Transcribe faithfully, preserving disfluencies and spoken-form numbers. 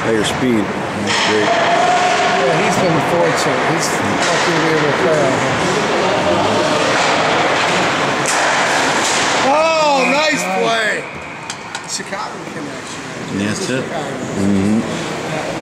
higher speed. That's great. Yeah, he's been a fortune. He's fucking real player. Oh, nice play. Chicago connection. That's it. Mm-hmm.